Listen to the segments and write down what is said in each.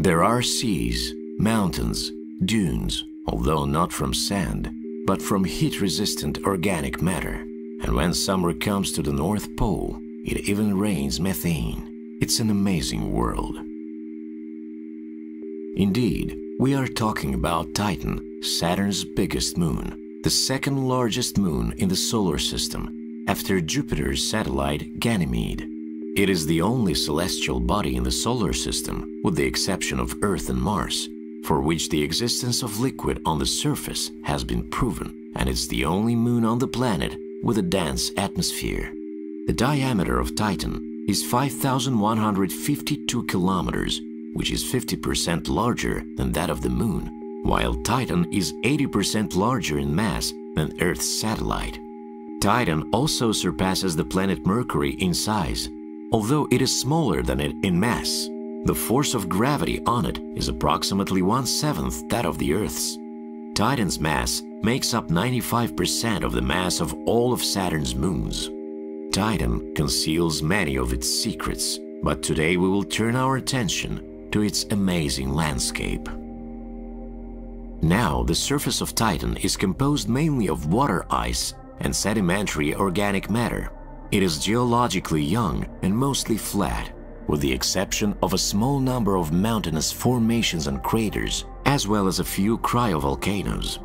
There are seas, mountains, dunes, although not from sand, but from heat-resistant organic matter. And when summer comes to the North Pole, it even rains methane. It's an amazing world. Indeed, we are talking about Titan, Saturn's biggest moon, the second largest moon in the solar system, after Jupiter's satellite Ganymede. It is the only celestial body in the solar system, with the exception of Earth and Mars, for which the existence of liquid on the surface has been proven, and it's the only moon on the planet with a dense atmosphere. The diameter of Titan is 5,152 kilometers, which is 50% larger than that of the Moon, while Titan is 80% larger in mass than Earth's satellite. Titan also surpasses the planet Mercury in size, although it is smaller than it in mass. The force of gravity on it is approximately 1/7 that of the Earth's. Titan's mass makes up 95% of the mass of all of Saturn's moons. Titan conceals many of its secrets, but today we will turn our attention to its amazing landscape. Now, the surface of Titan is composed mainly of water ice and sedimentary organic matter. It is geologically young and mostly flat, with the exception of a small number of mountainous formations and craters, as well as a few cryovolcanoes.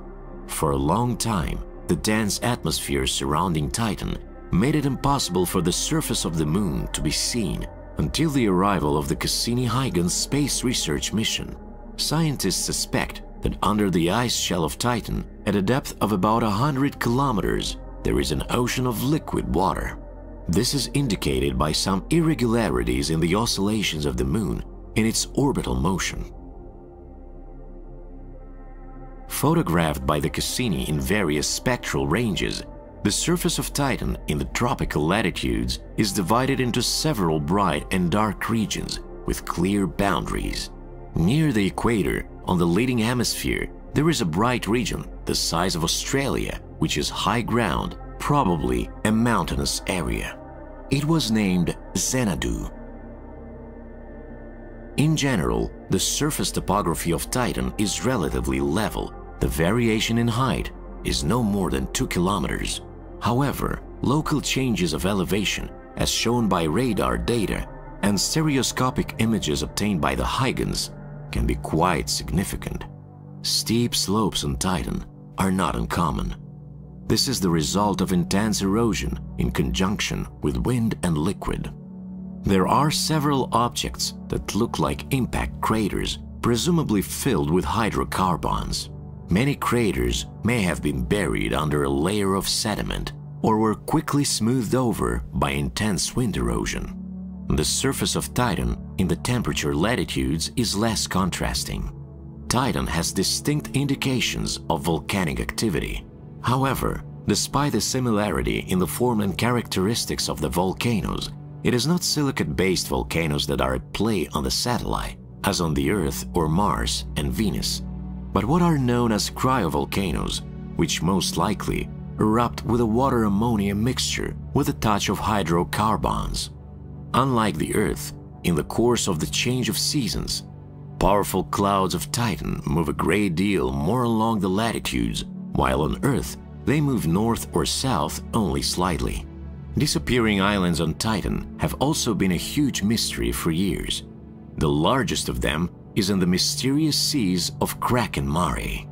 For a long time, the dense atmosphere surrounding Titan made it impossible for the surface of the Moon to be seen until the arrival of the Cassini-Huygens space research mission. Scientists suspect that under the ice shell of Titan, at a depth of about 100 kilometers, there is an ocean of liquid water. This is indicated by some irregularities in the oscillations of the Moon in its orbital motion. Photographed by the Cassini in various spectral ranges, the surface of Titan in the tropical latitudes is divided into several bright and dark regions with clear boundaries. Near the equator, on the leading hemisphere, there is a bright region the size of Australia, which is high ground, probably a mountainous area. It was named Xanadu. In general, the surface topography of Titan is relatively level. The variation in height is no more than 2 kilometers. However, local changes of elevation, as shown by radar data and stereoscopic images obtained by the Huygens, can be quite significant. Steep slopes on Titan are not uncommon. This is the result of intense erosion in conjunction with wind and liquid. There are several objects that look like impact craters, presumably filled with hydrocarbons. Many craters may have been buried under a layer of sediment or were quickly smoothed over by intense wind erosion. The surface of Titan in the temperature latitudes is less contrasting. Titan has distinct indications of volcanic activity. However, despite the similarity in the form and characteristics of the volcanoes, it is not silicate-based volcanoes that are at play on the satellite, as on the Earth or Mars and Venus, but what are known as cryovolcanoes, which most likely erupt with a water-ammonia mixture with a touch of hydrocarbons. Unlike the Earth, in the course of the change of seasons, powerful clouds of Titan move a great deal more along the latitudes, while on Earth they move north or south only slightly. Disappearing islands on Titan have also been a huge mystery for years. The largest of them is in the mysterious seas of Kraken Mare.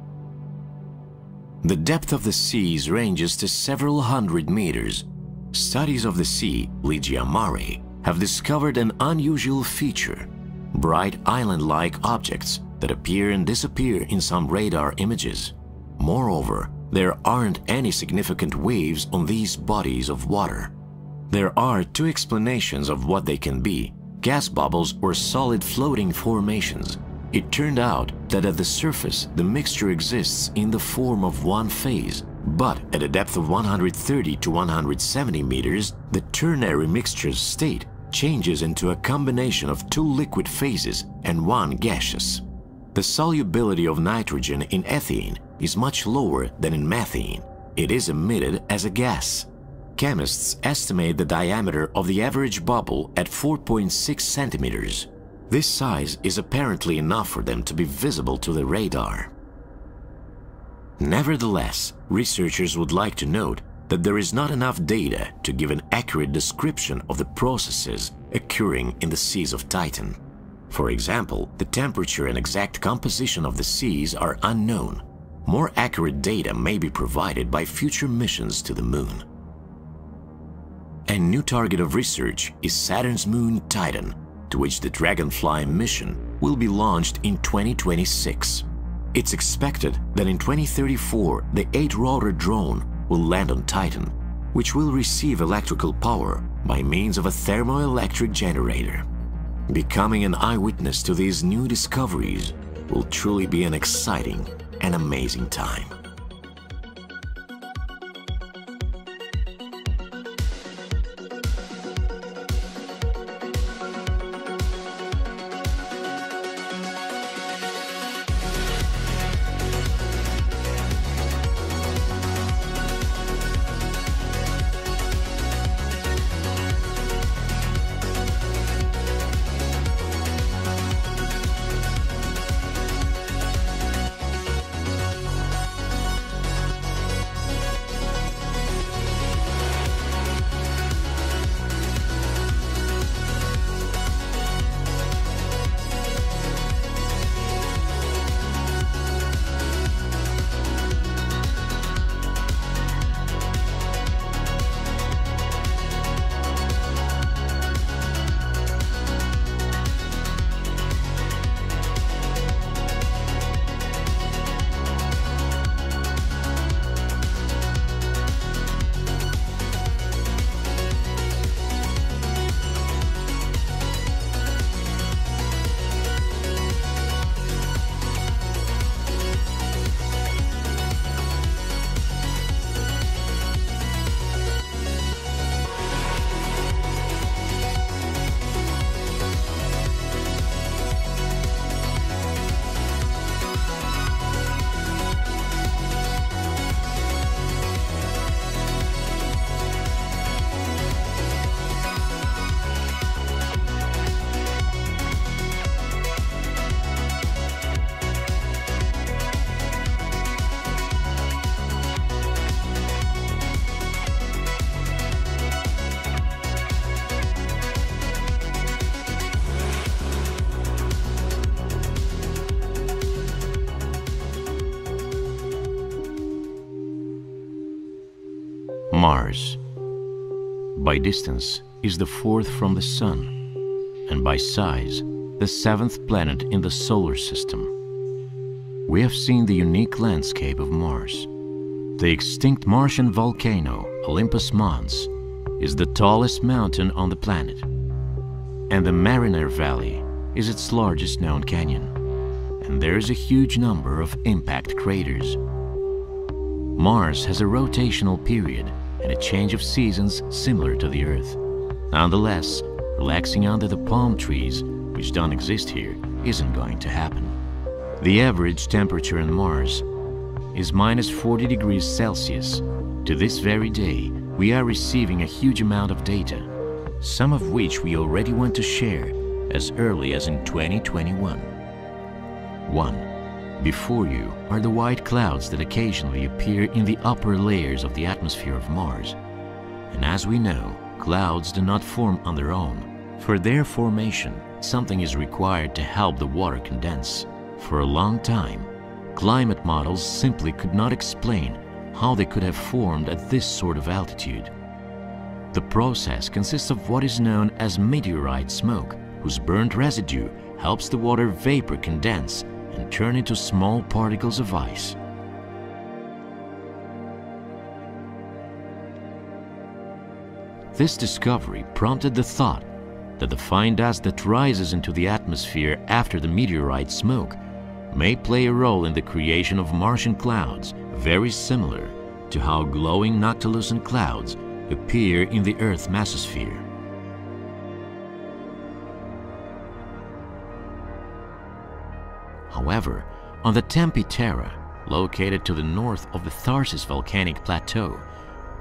The depth of the seas ranges to several hundred meters. Studies of the sea, Ligeia Mare, have discovered an unusual feature: bright island-like objects that appear and disappear in some radar images. Moreover, there aren't any significant waves on these bodies of water. There are two explanations of what they can be: gas bubbles or solid floating formations. It turned out that at the surface the mixture exists in the form of one phase, but at a depth of 130 to 170 meters, the ternary mixture's state changes into a combination of two liquid phases and one gaseous. The solubility of nitrogen in ethene is much lower than in methane. It is emitted as a gas. Chemists estimate the diameter of the average bubble at 4.6 centimeters. This size is apparently enough for them to be visible to the radar. Nevertheless, researchers would like to note that there is not enough data to give an accurate description of the processes occurring in the seas of Titan. For example, the temperature and exact composition of the seas are unknown. More accurate data may be provided by future missions to the Moon. A new target of research is Saturn's moon Titan, to which the Dragonfly mission will be launched in 2026. It's expected that in 2034 the 8-rotor drone will land on Titan, which will receive electrical power by means of a thermoelectric generator. Becoming an eyewitness to these new discoveries will truly be an exciting and amazing time. Mars, by distance, is the fourth from the Sun, and by size, the seventh planet in the solar system. We have seen the unique landscape of Mars. The extinct Martian volcano, Olympus Mons, is the tallest mountain on the planet, and the Mariner Valley is its largest known canyon, and there is a huge number of impact craters. Mars has a rotational period and a change of seasons similar to the Earth. Nonetheless, relaxing under the palm trees, which don't exist here, isn't going to happen. The average temperature on Mars is -40°C. To this very day, we are receiving a huge amount of data, some of which we already want to share as early as in 2021. 1. Before you are the white clouds that occasionally appear in the upper layers of the atmosphere of Mars. And as we know, clouds do not form on their own. For their formation, something is required to help the water condense. For a long time, climate models simply could not explain how they could have formed at this sort of altitude. The process consists of what is known as meteorite smoke, whose burnt residue helps the water vapor condense and turn into small particles of ice. This discovery prompted the thought that the fine dust that rises into the atmosphere after the meteorite smoke may play a role in the creation of Martian clouds, very similar to how glowing noctilucent clouds appear in the Earth's mesosphere. However, on the Tempe Terra, located to the north of the Tharsis volcanic plateau,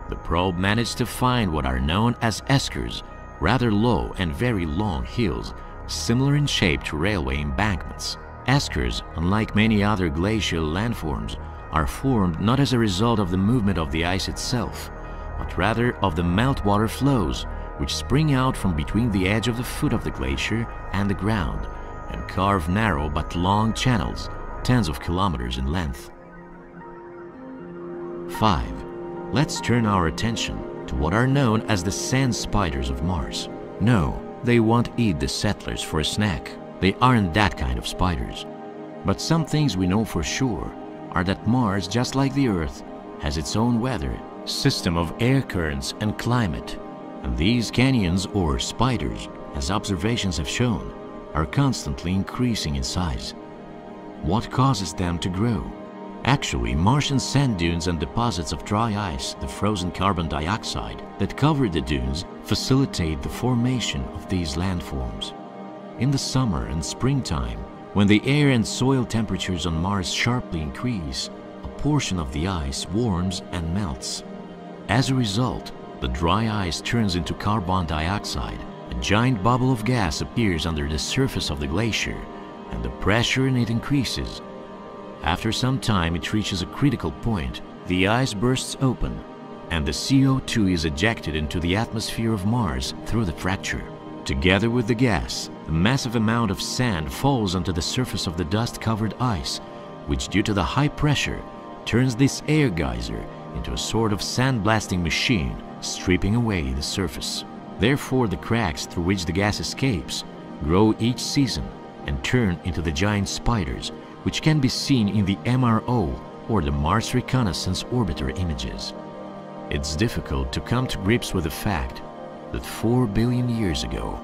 the probe managed to find what are known as eskers, rather low and very long hills similar in shape to railway embankments. Eskers, unlike many other glacial landforms, are formed not as a result of the movement of the ice itself, but rather of the meltwater flows, which spring out from between the edge of the foot of the glacier and the ground, and carve narrow but long channels, tens of kilometers in length. 5. Let's turn our attention to what are known as the sand spiders of Mars. No, they won't eat the settlers for a snack. They aren't that kind of spiders. But some things we know for sure are that Mars, just like the Earth, has its own weather, system of air currents and climate. And these canyons, or spiders, as observations have shown, are constantly increasing in size. What causes them to grow? Actually, Martian sand dunes and deposits of dry ice, the frozen carbon dioxide that cover the dunes, facilitate the formation of these landforms. In the summer and springtime, when the air and soil temperatures on Mars sharply increase, a portion of the ice warms and melts. As a result, the dry ice turns into carbon dioxide. A giant bubble of gas appears under the surface of the glacier, and the pressure in it increases. After some time, it reaches a critical point, the ice bursts open, and the CO2 is ejected into the atmosphere of Mars through the fracture. Together with the gas, a massive amount of sand falls onto the surface of the dust-covered ice, which, due to the high pressure, turns this air geyser into a sort of sandblasting machine, stripping away the surface. Therefore, the cracks through which the gas escapes grow each season and turn into the giant spiders, which can be seen in the MRO, or the Mars Reconnaissance Orbiter images. It's difficult to come to grips with the fact that 4 billion years ago,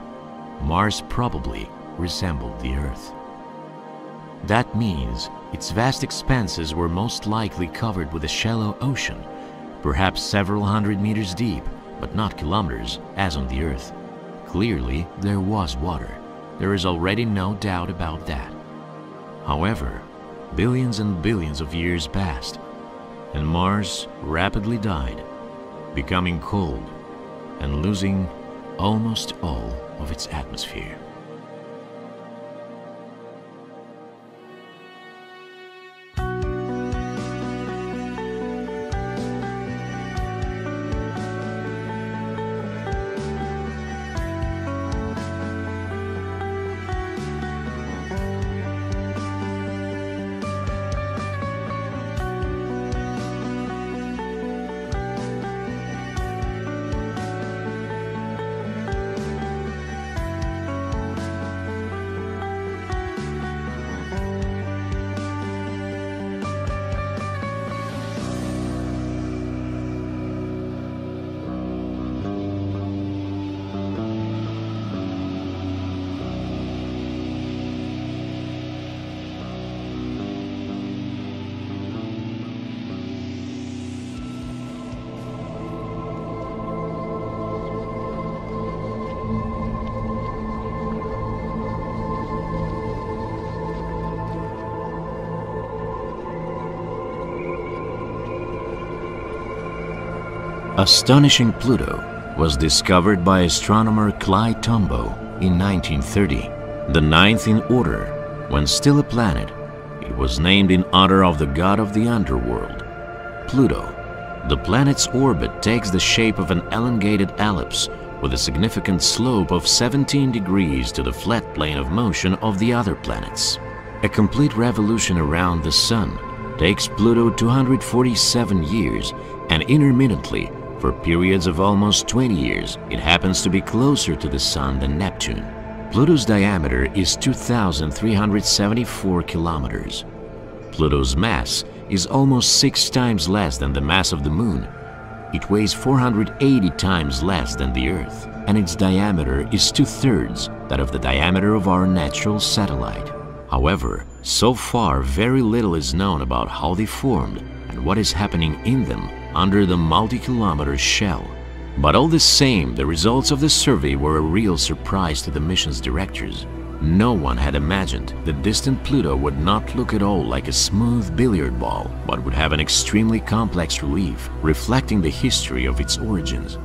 Mars probably resembled the Earth. That means its vast expanses were most likely covered with a shallow ocean, perhaps several hundred meters deep, but not kilometers, as on the Earth. Clearly, there was water. There is already no doubt about that. However, billions and billions of years passed, and Mars rapidly died, becoming cold and losing almost all of its atmosphere. Astonishing Pluto was discovered by astronomer Clyde Tombaugh in 1930. The ninth in order, when still a planet, it was named in honor of the god of the underworld, Pluto. The planet's orbit takes the shape of an elongated ellipse with a significant slope of 17 degrees to the flat plane of motion of the other planets. A complete revolution around the Sun takes Pluto 247 years, and intermittently, for periods of almost 20 years, it happens to be closer to the Sun than Neptune. Pluto's diameter is 2,374 kilometers. Pluto's mass is almost 6 times less than the mass of the Moon. It weighs 480 times less than the Earth, and its diameter is 2/3 that of the diameter of our natural satellite. However, so far very little is known about how they formed and what is happening in them under the multi-kilometer shell. But all the same, the results of the survey were a real surprise to the mission's directors. No one had imagined that distant Pluto would not look at all like a smooth billiard ball, but would have an extremely complex relief, reflecting the history of its origins.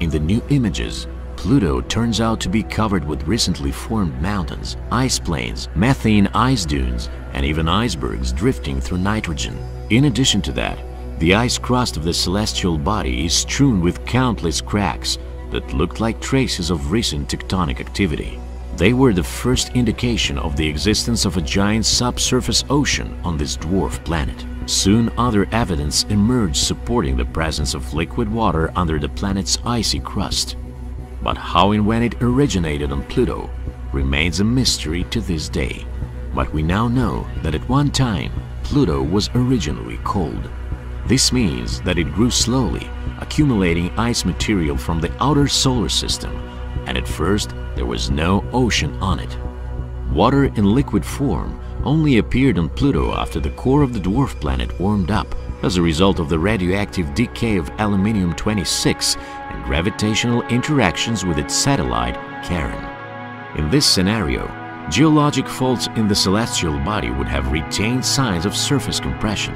In the new images, Pluto turns out to be covered with recently formed mountains, ice plains, methane ice dunes, and even icebergs drifting through nitrogen. In addition to that, the ice crust of the celestial body is strewn with countless cracks that looked like traces of recent tectonic activity. They were the first indication of the existence of a giant subsurface ocean on this dwarf planet. Soon, other evidence emerged supporting the presence of liquid water under the planet's icy crust. But how and when it originated on Pluto remains a mystery to this day. But we now know that at one time, Pluto was originally cold. This means that it grew slowly, accumulating ice material from the outer solar system, and at first there was no ocean on it. Water in liquid form only appeared on Pluto after the core of the dwarf planet warmed up as a result of the radioactive decay of Aluminium-26 and gravitational interactions with its satellite, Charon. In this scenario, geologic faults in the celestial body would have retained signs of surface compression.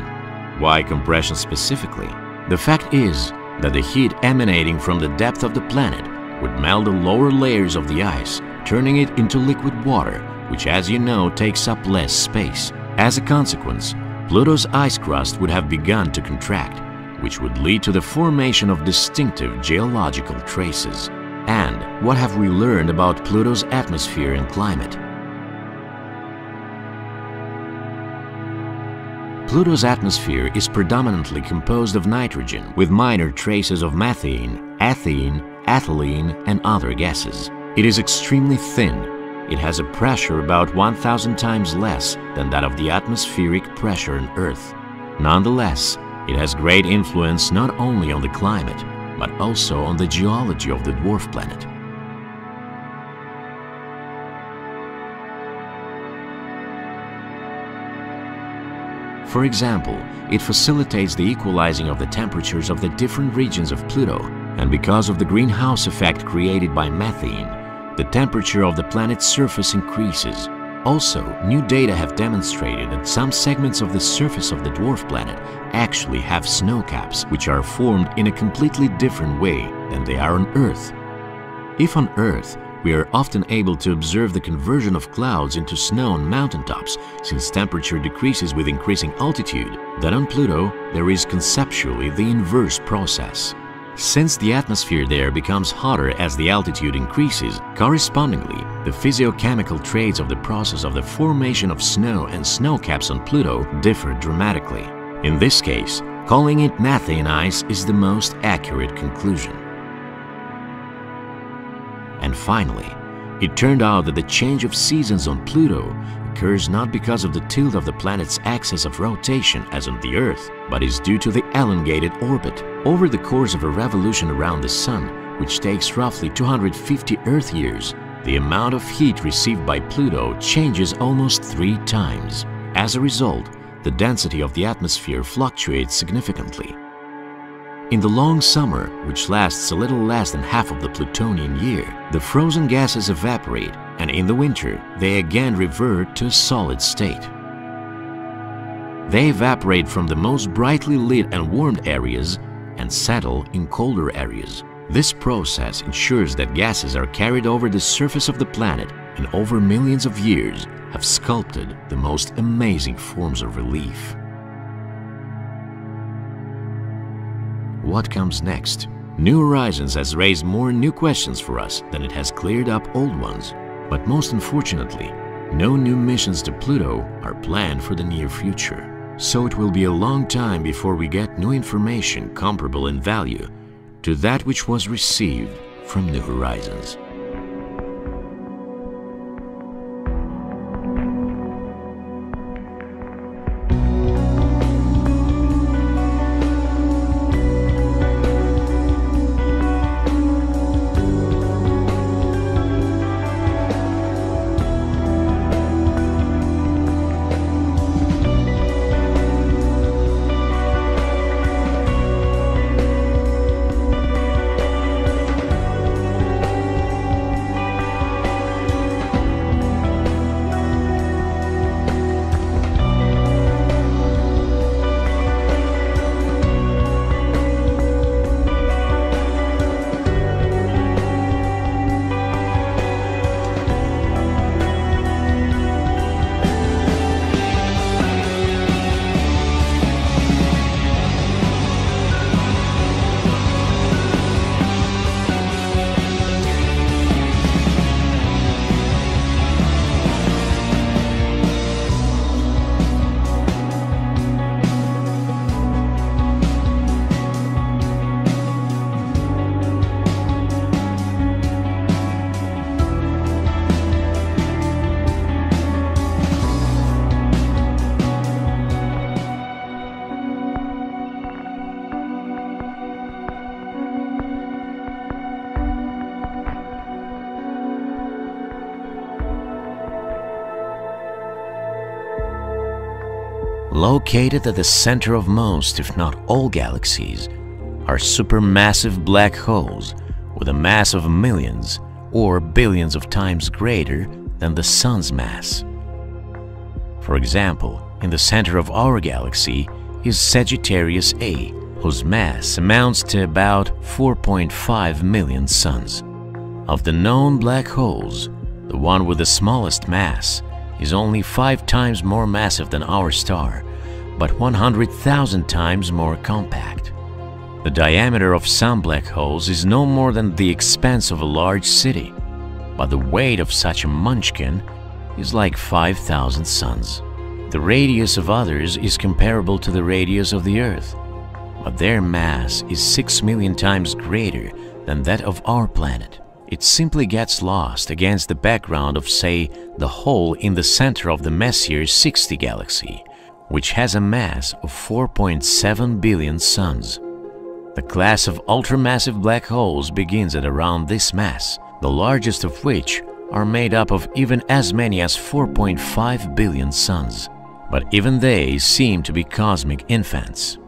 Why compression specifically? The fact is that the heat emanating from the depth of the planet would melt the lower layers of the ice, turning it into liquid water, which, as you know, takes up less space. As a consequence, Pluto's ice crust would have begun to contract, which would lead to the formation of distinctive geological traces. And what have we learned about Pluto's atmosphere and climate? Pluto's atmosphere is predominantly composed of nitrogen, with minor traces of methane, ethane, ethylene, and other gases. It is extremely thin. It has a pressure about 1,000 times less than that of the atmospheric pressure on Earth. Nonetheless, it has great influence not only on the climate, but also on the geology of the dwarf planet. For example, it facilitates the equalizing of the temperatures of the different regions of Pluto, and because of the greenhouse effect created by methane, the temperature of the planet's surface increases. Also, new data have demonstrated that some segments of the surface of the dwarf planet actually have snow caps, which are formed in a completely different way than they are on Earth. If on Earth, we are often able to observe the conversion of clouds into snow on mountaintops, since temperature decreases with increasing altitude, then on Pluto there is conceptually the inverse process. Since the atmosphere there becomes hotter as the altitude increases, correspondingly, the physiochemical traits of the process of the formation of snow and snow caps on Pluto differ dramatically. In this case, calling it methane ice is the most accurate conclusion. And finally, it turned out that the change of seasons on Pluto occurs not because of the tilt of the planet's axis of rotation as on the Earth, but is due to the elongated orbit. Over the course of a revolution around the Sun, which takes roughly 250 Earth years, the amount of heat received by Pluto changes almost 3 times. As a result, the density of the atmosphere fluctuates significantly. In the long summer, which lasts a little less than half of the Plutonian year, the frozen gases evaporate, and in the winter, they again revert to a solid state. They evaporate from the most brightly lit and warmed areas and settle in colder areas. This process ensures that gases are carried over the surface of the planet and over millions of years have sculpted the most amazing forms of relief. What comes next? New Horizons has raised more new questions for us than it has cleared up old ones. But most unfortunately, no new missions to Pluto are planned for the near future. So it will be a long time before we get new information comparable in value to that which was received from New Horizons. located at the center of most, if not all, galaxies, are supermassive black holes with a mass of millions or billions of times greater than the Sun's mass. For example, in the center of our galaxy is Sagittarius A, whose mass amounts to about 4.5 million suns. Of the known black holes, the one with the smallest mass is only 5 times more massive than our star, but 100,000 times more compact. The diameter of some black holes is no more than the expanse of a large city, but the weight of such a munchkin is like 5,000 suns. The radius of others is comparable to the radius of the Earth, but their mass is 6 million times greater than that of our planet. It simply gets lost against the background of, say, the hole in the center of the Messier 60 galaxy, which has a mass of 4.7 billion suns. The class of ultramassive black holes begins at around this mass, the largest of which are made up of even as many as 4.5 billion suns. But even they seem to be cosmic infants.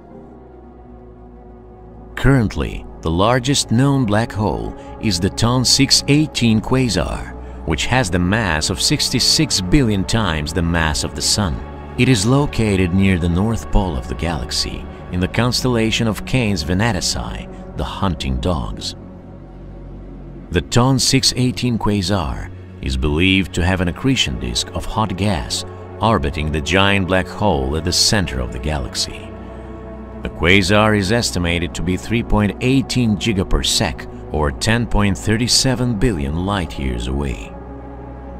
Currently, the largest known black hole is the Ton 618 quasar, which has the mass of 66 billion times the mass of the Sun. It is located near the north pole of the galaxy, in the constellation of Canis Venatici, the hunting dogs. The Ton 618 quasar is believed to have an accretion disk of hot gas orbiting the giant black hole at the center of the galaxy. The quasar is estimated to be 3.18 gigaparsec or 10.37 billion light-years away.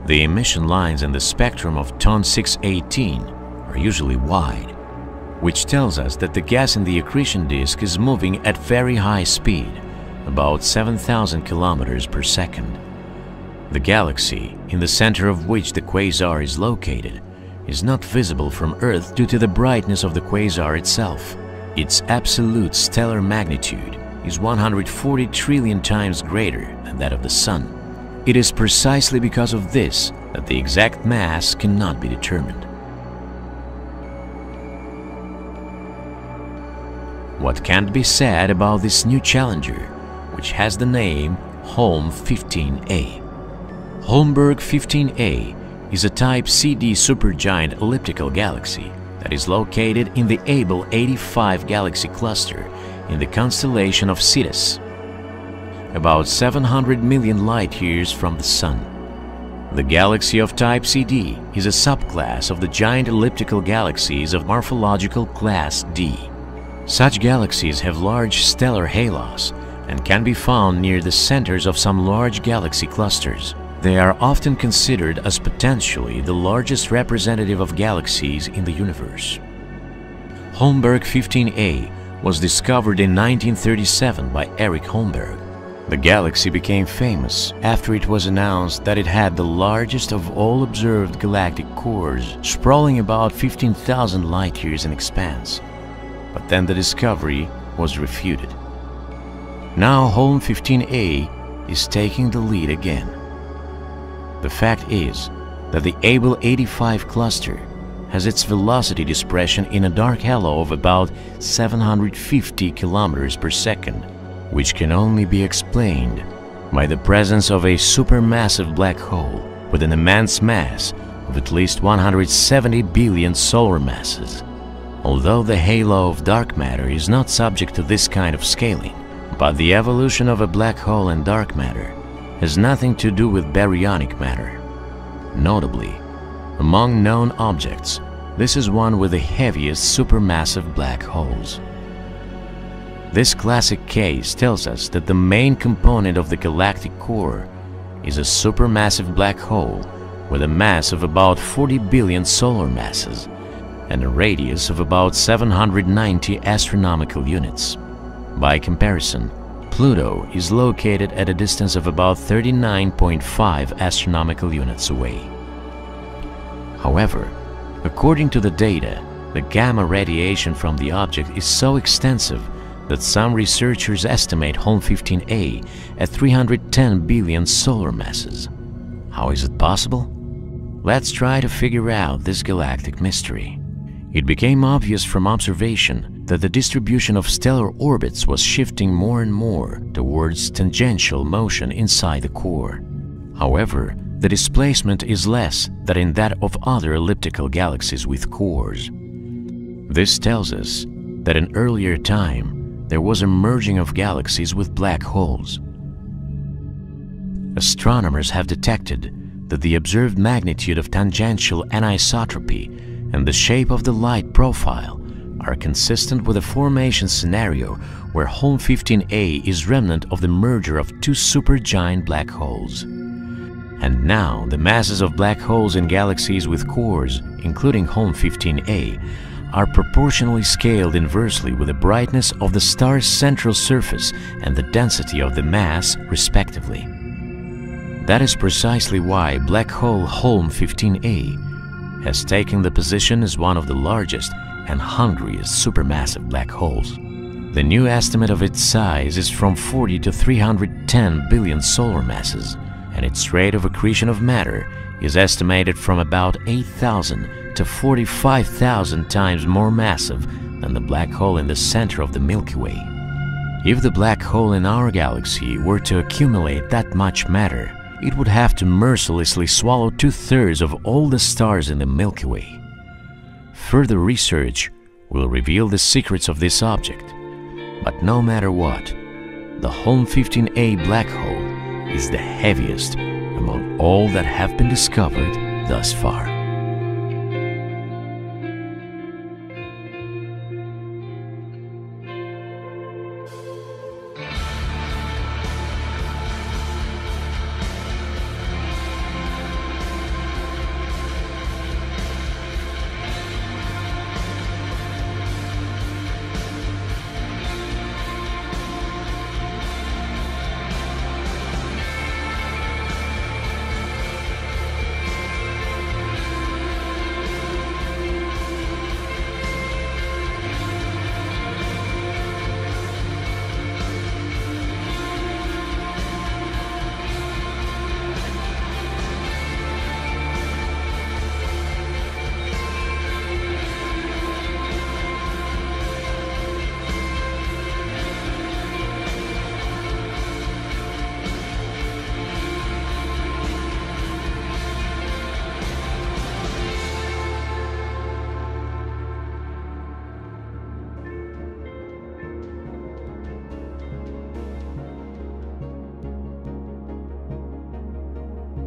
The emission lines in the spectrum of Ton 618 are usually wide, which tells us that the gas in the accretion disk is moving at very high speed, about 7,000 kilometers per second. The galaxy, in the center of which the quasar is located, is not visible from Earth due to the brightness of the quasar itself. Its absolute stellar magnitude is 140 trillion times greater than that of the Sun. It is precisely because of this that the exact mass cannot be determined. What can't be said about this new challenger, which has the name Holmberg 15A. Holmberg 15A is a type CD supergiant elliptical galaxy that is located in the Abell 85 galaxy cluster in the constellation of Ceres, about 700 million light-years from the Sun. The galaxy of type CD is a subclass of the giant elliptical galaxies of morphological class D. Such galaxies have large stellar halos and can be found near the centers of some large galaxy clusters. They are often considered as potentially the largest representative of galaxies in the universe. Holmberg 15A was discovered in 1937 by Eric Holmberg. The galaxy became famous after it was announced that it had the largest of all observed galactic cores, sprawling about 15,000 light-years in expanse. But then the discovery was refuted. Now Holm 15A is taking the lead again. The fact is that the Abell 85 cluster has its velocity dispersion in a dark halo of about 750 kilometers per second, which can only be explained by the presence of a supermassive black hole with an immense mass of at least 170 billion solar masses. Although the halo of dark matter is not subject to this kind of scaling, but the evolution of a black hole and dark matter has nothing to do with baryonic matter. Notably, among known objects, this is one with the heaviest supermassive black holes. This classic case tells us that the main component of the galactic core is a supermassive black hole with a mass of about 40 billion solar masses and a radius of about 790 astronomical units. By comparison, Pluto is located at a distance of about 39.5 astronomical units away. However, according to the data, the gamma radiation from the object is so extensive that some researchers estimate Holm 15A at 310 billion solar masses. How is it possible? Let's try to figure out this galactic mystery. It became obvious from observation that the distribution of stellar orbits was shifting more and more towards tangential motion inside the core. However, the displacement is less than in that of other elliptical galaxies with cores. This tells us that in earlier time there was a merging of galaxies with black holes. Astronomers have detected that the observed magnitude of tangential anisotropy and the shape of the light profile are consistent with a formation scenario where Holmberg 15A is remnant of the merger of two supergiant black holes. And now the masses of black holes in galaxies with cores, including Holmberg 15A, are proportionally scaled inversely with the brightness of the star's central surface and the density of the mass, respectively. That is precisely why black hole Holmberg 15A has taken the position as one of the largest and hungriest supermassive black holes. The new estimate of its size is from 40 to 310 billion solar masses, and its rate of accretion of matter is estimated from about 8,000 to 45,000 times more massive than the black hole in the center of the Milky Way. If the black hole in our galaxy were to accumulate that much matter, it would have to mercilessly swallow two-thirds of all the stars in the Milky Way. Further research will reveal the secrets of this object, but no matter what, the Holmberg 15A black hole is the heaviest among all that have been discovered thus far.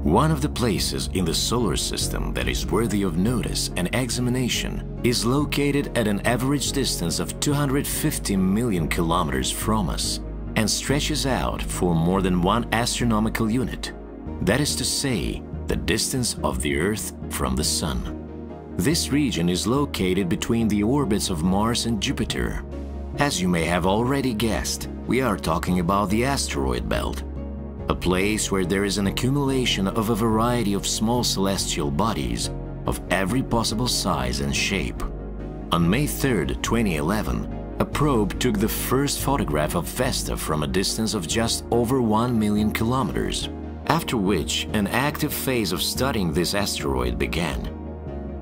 One of the places in the solar system that is worthy of notice and examination is located at an average distance of 250 million kilometers from us and stretches out for more than one astronomical unit, that is to say, the distance of the Earth from the Sun. This region is located between the orbits of Mars and Jupiter. As you may have already guessed, we are talking about the asteroid belt, a place where there is an accumulation of a variety of small celestial bodies of every possible size and shape. On May 3, 2011, a probe took the first photograph of Vesta from a distance of just over 1 million kilometers, after which an active phase of studying this asteroid began.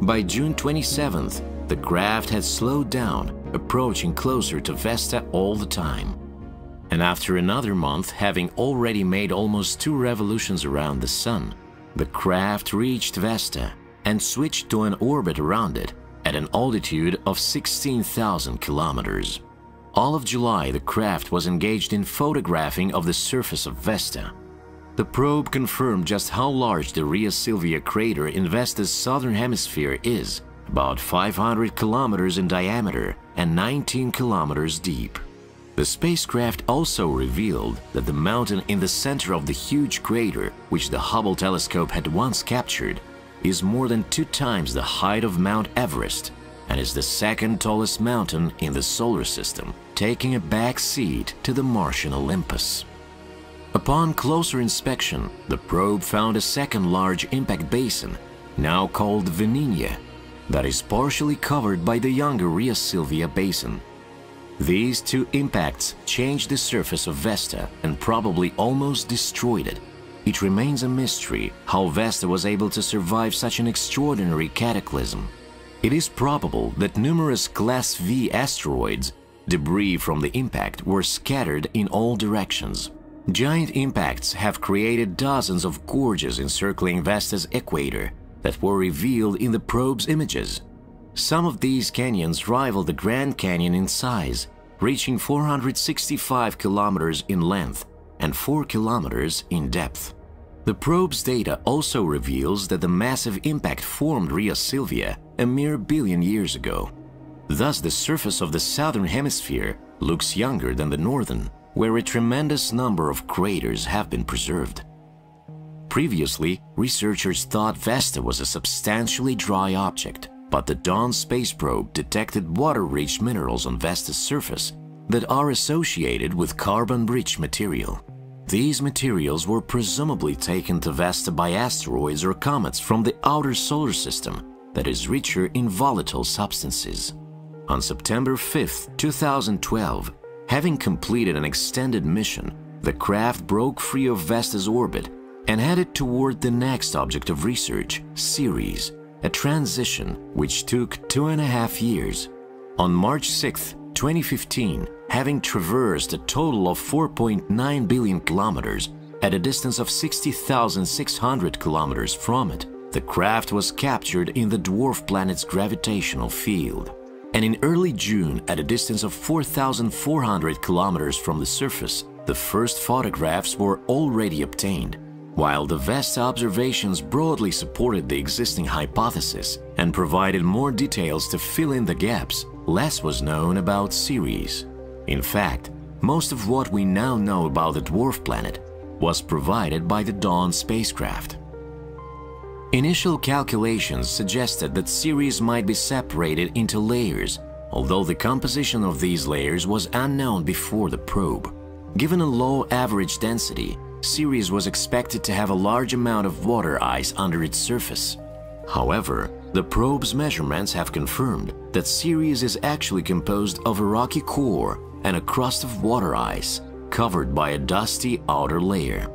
By June 27, the craft had slowed down, approaching closer to Vesta all the time. And after another month, having already made almost two revolutions around the Sun, the craft reached Vesta and switched to an orbit around it at an altitude of 16,000 kilometers. All of July, the craft was engaged in photographing of the surface of Vesta. The probe confirmed just how large the Rhea Silvia crater in Vesta's southern hemisphere is, about 500 kilometers in diameter and 19 kilometers deep. The spacecraft also revealed that the mountain in the center of the huge crater, which the Hubble telescope had once captured, is more than 2 times the height of Mount Everest and is the second tallest mountain in the solar system, taking a back seat to the Martian Olympus. Upon closer inspection, the probe found a second large impact basin, now called Veninia, that is partially covered by the younger Rhea Silvia basin. These two impacts changed the surface of Vesta and probably almost destroyed it. It remains a mystery how Vesta was able to survive such an extraordinary cataclysm. It is probable that numerous Class V asteroids, debris from the impact, were scattered in all directions. Giant impacts have created dozens of gorges encircling Vesta's equator that were revealed in the probe's images. Some of these canyons rival the Grand Canyon in size, reaching 465 kilometers in length and 4 kilometers in depth. The probe's data also reveals that the massive impact formed Rhea Silvia a mere billion years ago. Thus, the surface of the southern hemisphere looks younger than the northern, where a tremendous number of craters have been preserved. Previously, researchers thought Vesta was a substantially dry object, but the Dawn space probe detected water-rich minerals on Vesta's surface that are associated with carbon-rich material. These materials were presumably taken to Vesta by asteroids or comets from the outer solar system that is richer in volatile substances. On September 5, 2012, having completed an extended mission, the craft broke free of Vesta's orbit and headed toward the next object of research, Ceres, a transition which took 2.5 years. On March 6, 2015, having traversed a total of 4.9 billion kilometers at a distance of 60,600 kilometers from it, the craft was captured in the dwarf planet's gravitational field. And in early June, at a distance of 4,400 kilometers from the surface, the first photographs were already obtained. While the Vesta observations broadly supported the existing hypothesis and provided more details to fill in the gaps, less was known about Ceres. In fact, most of what we now know about the dwarf planet was provided by the Dawn spacecraft. Initial calculations suggested that Ceres might be separated into layers, although the composition of these layers was unknown before the probe. Given a low average density, Ceres was expected to have a large amount of water ice under its surface. However, the probe's measurements have confirmed that Ceres is actually composed of a rocky core and a crust of water ice, covered by a dusty outer layer.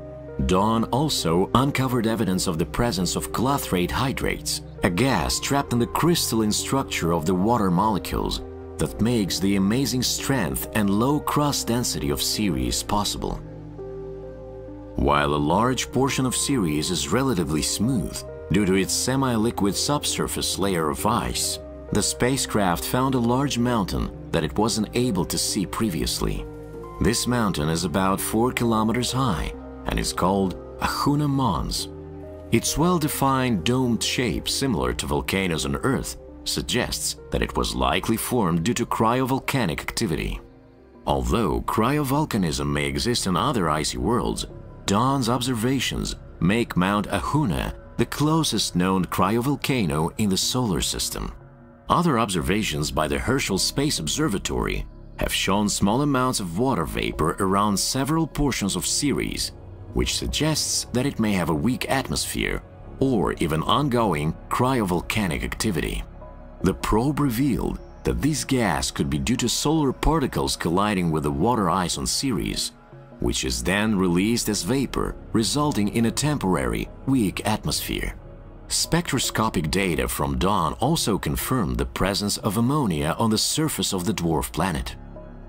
Dawn also uncovered evidence of the presence of clathrate hydrates, a gas trapped in the crystalline structure of the water molecules that makes the amazing strength and low crust density of Ceres possible. While a large portion of Ceres is relatively smooth due to its semi-liquid subsurface layer of ice, the spacecraft found a large mountain that it wasn't able to see previously. This mountain is about 4 kilometers high and is called Laguna Mons. Its well-defined domed shape, similar to volcanoes on Earth, suggests that it was likely formed due to cryovolcanic activity. Although cryovolcanism may exist in other icy worlds, Dawn's observations make Mount Ahuna the closest known cryovolcano in the solar system. Other observations by the Herschel Space Observatory have shown small amounts of water vapor around several portions of Ceres, which suggests that it may have a weak atmosphere or even ongoing cryovolcanic activity. The probe revealed that this gas could be due to solar particles colliding with the water ice on Ceres, which is then released as vapor, resulting in a temporary, weak atmosphere. Spectroscopic data from Dawn also confirmed the presence of ammonia on the surface of the dwarf planet.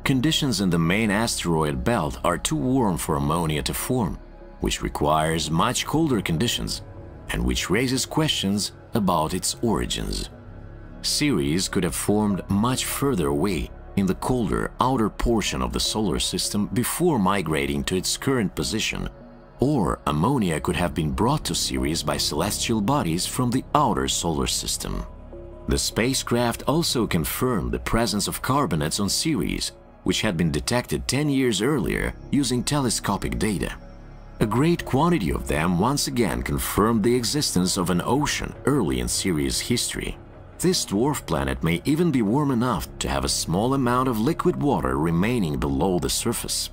Conditions in the main asteroid belt are too warm for ammonia to form, which requires much colder conditions and which raises questions about its origins. Ceres could have formed much further away in the colder outer portion of the solar system before migrating to its current position, or ammonia could have been brought to Ceres by celestial bodies from the outer solar system. The spacecraft also confirmed the presence of carbonates on Ceres, which had been detected 10 years earlier using telescopic data. A great quantity of them once again confirmed the existence of an ocean early in Ceres history. This dwarf planet may even be warm enough to have a small amount of liquid water remaining below the surface.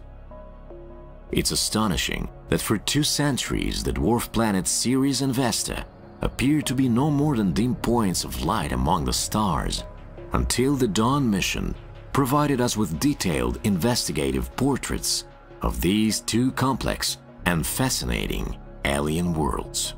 It's astonishing that for 2 centuries the dwarf planets Ceres and Vesta appear to be no more than dim points of light among the stars, until the Dawn mission provided us with detailed investigative portraits of these 2 complex and fascinating alien worlds.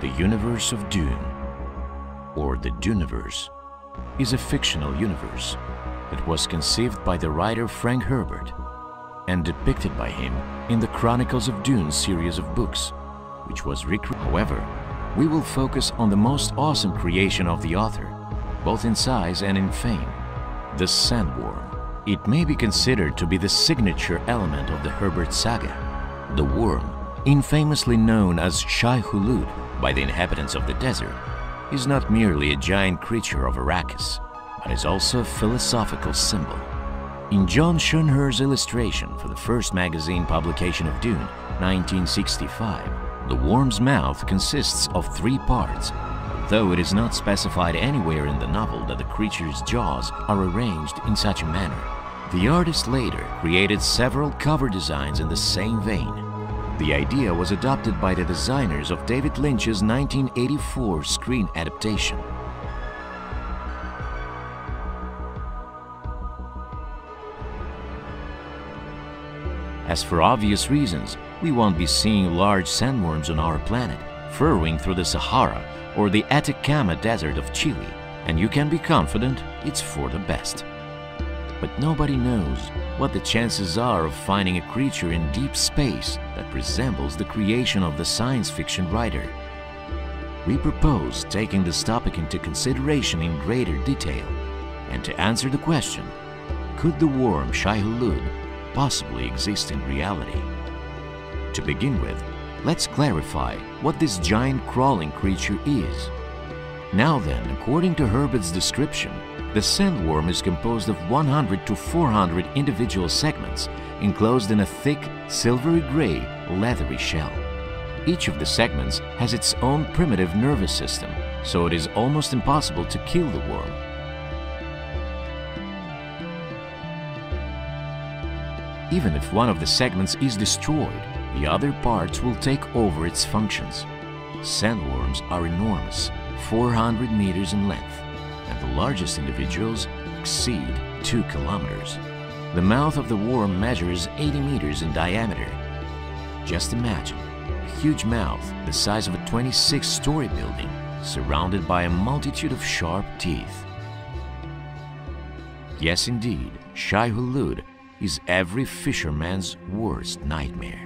The Universe of Dune, or the Duneverse, is a fictional universe that was conceived by the writer Frank Herbert and depicted by him in the Chronicles of Dune series of books, which was recreated. However, we will focus on the most awesome creation of the author, both in size and in fame, the sandworm. It may be considered to be the signature element of the Herbert saga. The worm, infamously known as Shai-Hulud by the inhabitants of the desert, is not merely a giant creature of Arrakis, but is also a philosophical symbol. In John Schoenher's illustration for the first magazine publication of Dune, 1965, the worm's mouth consists of three parts, though it is not specified anywhere in the novel that the creature's jaws are arranged in such a manner. The artist later created several cover designs in the same vein. The idea was adopted by the designers of David Lynch's 1984 screen adaptation. As for obvious reasons, we won't be seeing large sandworms on our planet, furrowing through the Sahara or the Atacama Desert of Chile, and you can be confident it's for the best. But nobody knows what the chances are of finding a creature in deep space that resembles the creation of the science fiction writer. We propose taking this topic into consideration in greater detail, and to answer the question, could the worm Shai-Hulud possibly exist in reality? To begin with, let's clarify what this giant crawling creature is. Now then, according to Herbert's description, the sandworm is composed of 100 to 400 individual segments enclosed in a thick, silvery-gray, leathery shell. Each of the segments has its own primitive nervous system, so it is almost impossible to kill the worm. Even if one of the segments is destroyed, the other parts will take over its functions. Sandworms are enormous, 400 meters in length, and the largest individuals exceed 2 kilometers. The mouth of the worm measures 80 meters in diameter. Just imagine, a huge mouth the size of a 26-story building, surrounded by a multitude of sharp teeth. Yes, indeed, Shai-Hulud is every fisherman's worst nightmare.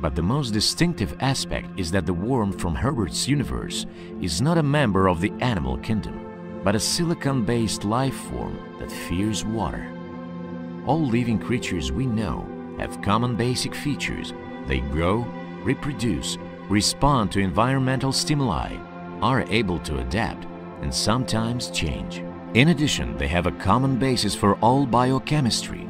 But the most distinctive aspect is that the worm from Herbert's universe is not a member of the animal kingdom, but a silicon-based life form that fears water. All living creatures we know have common basic features. They grow, reproduce, respond to environmental stimuli, are able to adapt, and sometimes change. In addition, they have a common basis for all biochemistry.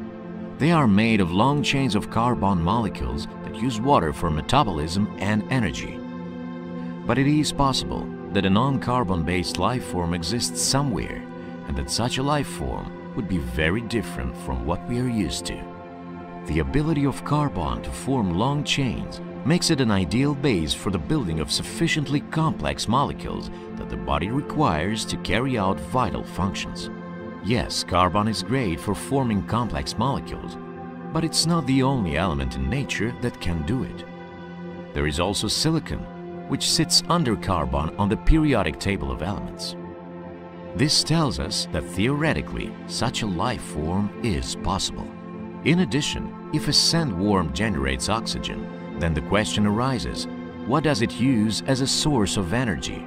They are made of long chains of carbon molecules that use water for metabolism and energy. But it is possible that a non-carbon-based life form exists somewhere, and that such a life form would be very different from what we are used to. The ability of carbon to form long chains makes it an ideal base for the building of sufficiently complex molecules that the body requires to carry out vital functions. Yes, carbon is great for forming complex molecules, but it's not the only element in nature that can do it. There is also silicon, which sits under carbon on the periodic table of elements. This tells us that theoretically, such a life form is possible. In addition, if a sandworm generates oxygen, then the question arises, what does it use as a source of energy?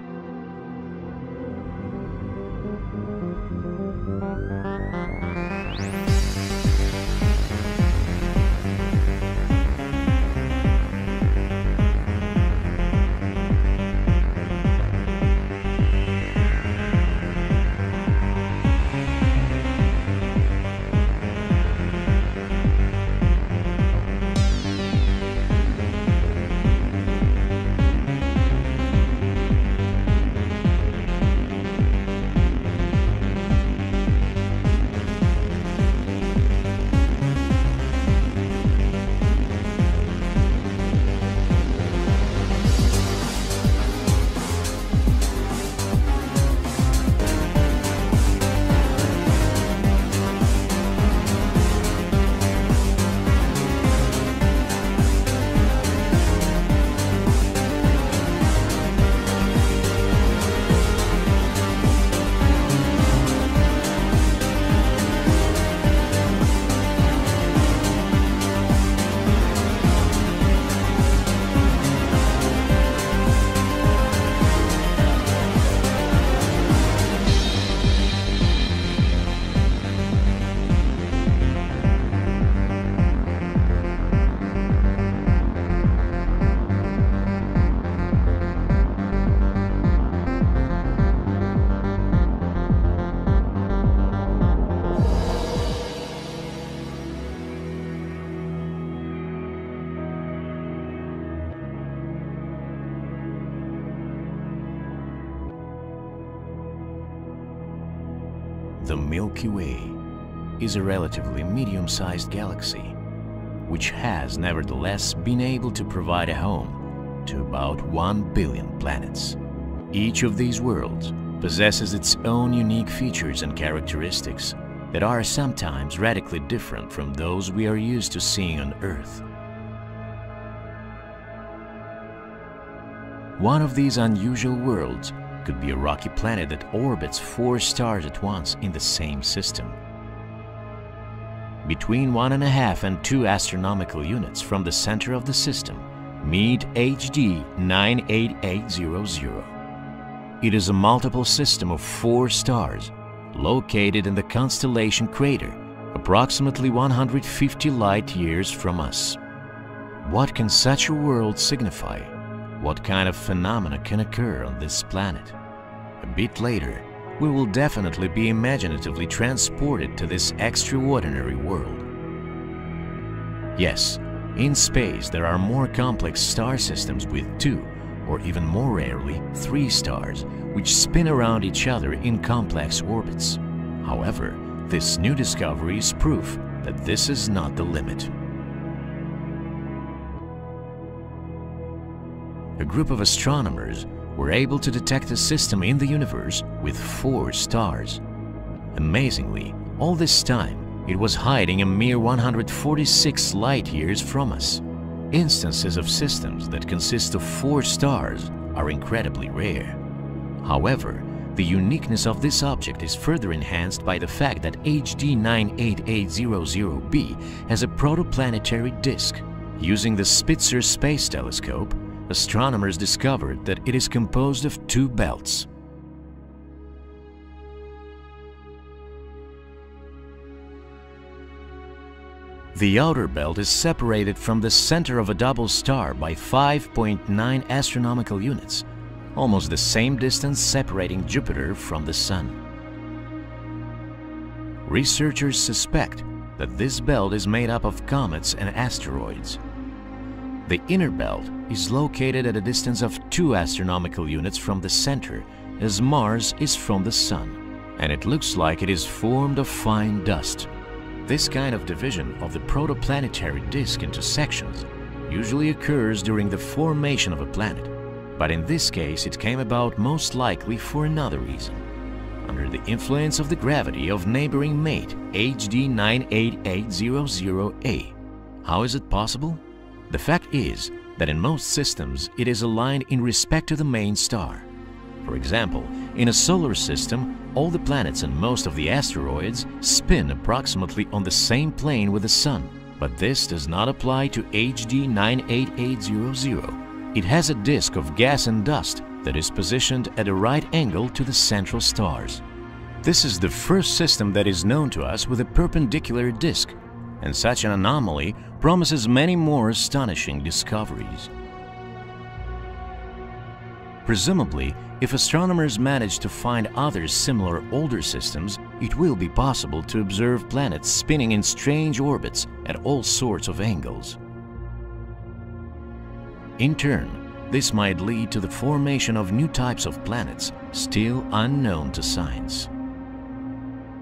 The Milky Way is a relatively medium-sized galaxy, which has nevertheless been able to provide a home to about 1 billion planets. Each of these worlds possesses its own unique features and characteristics that are sometimes radically different from those we are used to seeing on Earth. One of these unusual worlds could be a rocky planet that orbits 4 stars at once in the same system. Between 1.5 and 2 astronomical units from the center of the system meet HD 98800. It is a multiple system of 4 stars located in the constellation Crater, approximately 150 light-years from us. What can such a world signify? What kind of phenomena can occur on this planet? A bit later, we will definitely be imaginatively transported to this extraordinary world. Yes, in space there are more complex star systems with 2, or even more rarely 3 stars, which spin around each other in complex orbits. However, this new discovery is proof that this is not the limit. A group of astronomers were able to detect a system in the universe with 4 stars. Amazingly, all this time, it was hiding a mere 146 light-years from us. Instances of systems that consist of 4 stars are incredibly rare. However, the uniqueness of this object is further enhanced by the fact that HD 98800b has a protoplanetary disk. Using the Spitzer Space Telescope, astronomers discovered that it is composed of 2 belts. The outer belt is separated from the center of a double star by 5.9 astronomical units, almost the same distance separating Jupiter from the Sun. Researchers suspect that this belt is made up of comets and asteroids. The inner belt is located at a distance of 2 astronomical units from the center, as Mars is from the Sun, and it looks like it is formed of fine dust. This kind of division of the protoplanetary disk into sections usually occurs during the formation of a planet, but in this case it came about most likely for another reason. Under the influence of the gravity of neighboring mate HD 98800A. How is it possible? The fact is that in most systems it is aligned in respect to the main star. For example, in a solar system, all the planets and most of the asteroids spin approximately on the same plane with the Sun. But this does not apply to HD 98800. It has a disk of gas and dust that is positioned at a right angle to the central stars. This is the first system that is known to us with a perpendicular disk, and such an anomaly promises many more astonishing discoveries. Presumably, if astronomers manage to find other similar older systems, it will be possible to observe planets spinning in strange orbits at all sorts of angles. In turn, this might lead to the formation of new types of planets still unknown to science.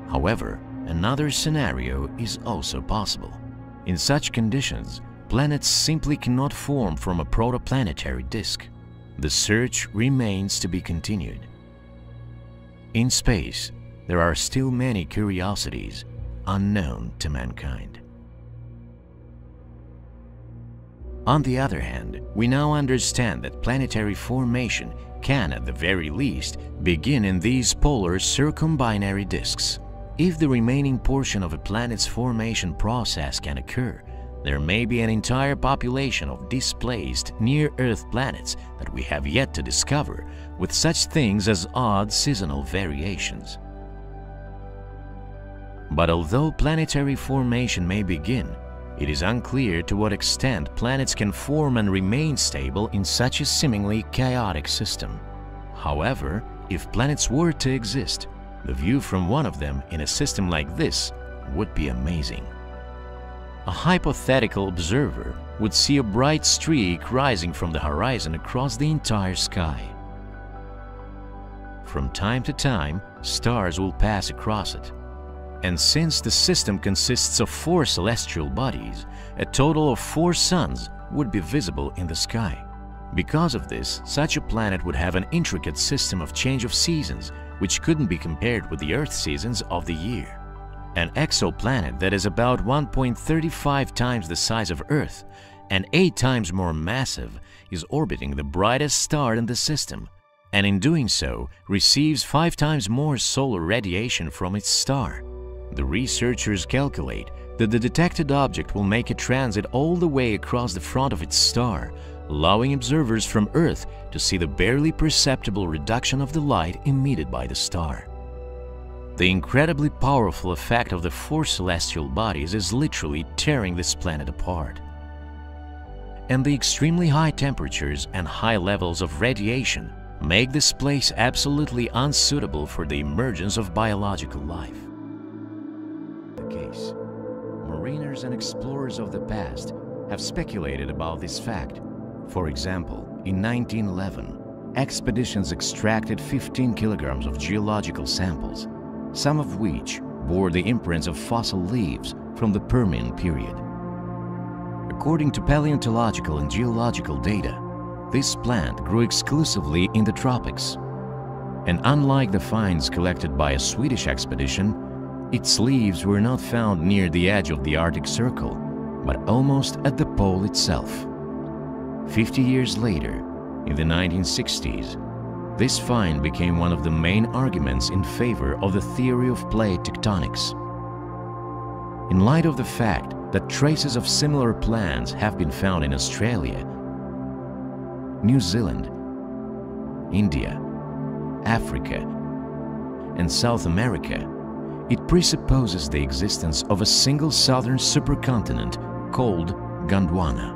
However, another scenario is also possible. In such conditions, planets simply cannot form from a protoplanetary disk. The search remains to be continued. In space, there are still many curiosities unknown to mankind. On the other hand, we now understand that planetary formation can, at the very least, begin in these polar circumbinary disks. If the remaining portion of a planet's formation process can occur, there may be an entire population of displaced near-Earth planets that we have yet to discover, with such things as odd seasonal variations. But although planetary formation may begin, it is unclear to what extent planets can form and remain stable in such a seemingly chaotic system. However, if planets were to exist, the view from one of them in a system like this would be amazing. A hypothetical observer would see a bright streak rising from the horizon across the entire sky. From time to time, stars will pass across it, And since the system consists of four celestial bodies, a total of four suns would be visible in the sky. Because of this, such a planet would have an intricate system of change of seasons, which couldn't be compared with the Earth's seasons of the year. An exoplanet that is about 1.35 times the size of Earth and 8 times more massive is orbiting the brightest star in the system, and in doing so receives 5 times more solar radiation from its star. The researchers calculate that the detected object will make a transit all the way across the front of its star, allowing observers from Earth to see the barely perceptible reduction of the light emitted by the star. The incredibly powerful effect of the four celestial bodies is literally tearing this planet apart. And the extremely high temperatures and high levels of radiation make this place absolutely unsuitable for the emergence of biological life. The case. Mariners and explorers of the past have speculated about this fact. For example, in 1911, expeditions extracted 15 kilograms of geological samples, some of which bore the imprints of fossil leaves from the Permian period. According to paleontological and geological data, this plant grew exclusively in the tropics. And unlike the finds collected by a Swedish expedition, its leaves were not found near the edge of the Arctic Circle, but almost at the pole itself. 50 years later, in the 1960s, this find became one of the main arguments in favor of the theory of plate tectonics. In light of the fact that traces of similar plants have been found in Australia, New Zealand, India, Africa, and South America, it presupposes the existence of a single southern supercontinent called Gondwana.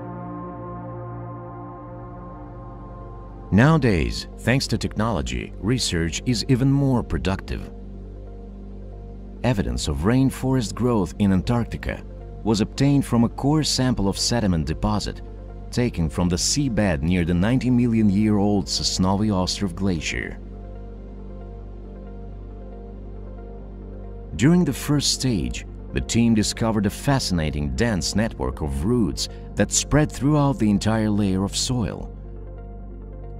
Nowadays, thanks to technology, research is even more productive. Evidence of rainforest growth in Antarctica was obtained from a core sample of sediment deposit taken from the seabed near the 90-million-year-old Sosnovy Ostrov glacier. During the first stage, the team discovered a fascinating dense network of roots that spread throughout the entire layer of soil,